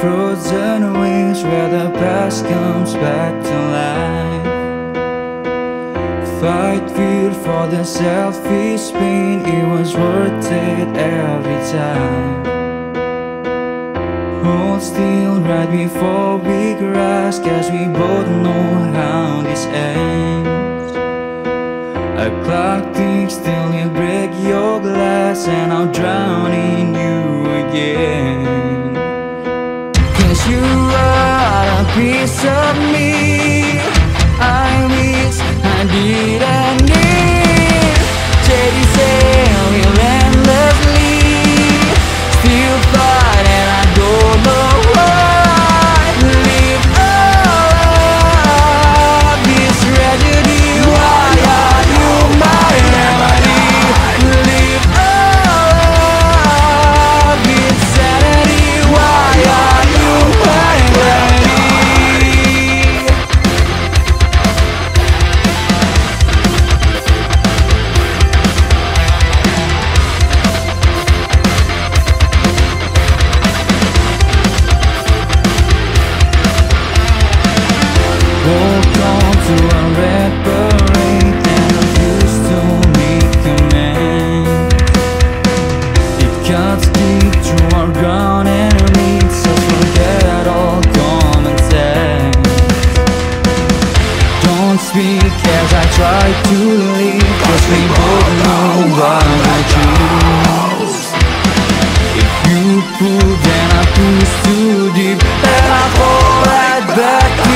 frozen wings where the past comes back to life. Fight fear for the selfish pain, it was worth it every time. Hold still right before we crash, cause we both know how this ends. A clock ticks till you break your glass, and I'll drown in you again. Cause you are a piece of me I wish I didn't need. Steady sailing endlessly, still fight and I don't know why. Live all this tragedy. Why are you my remedy? Live all this sanity. Why are you my back.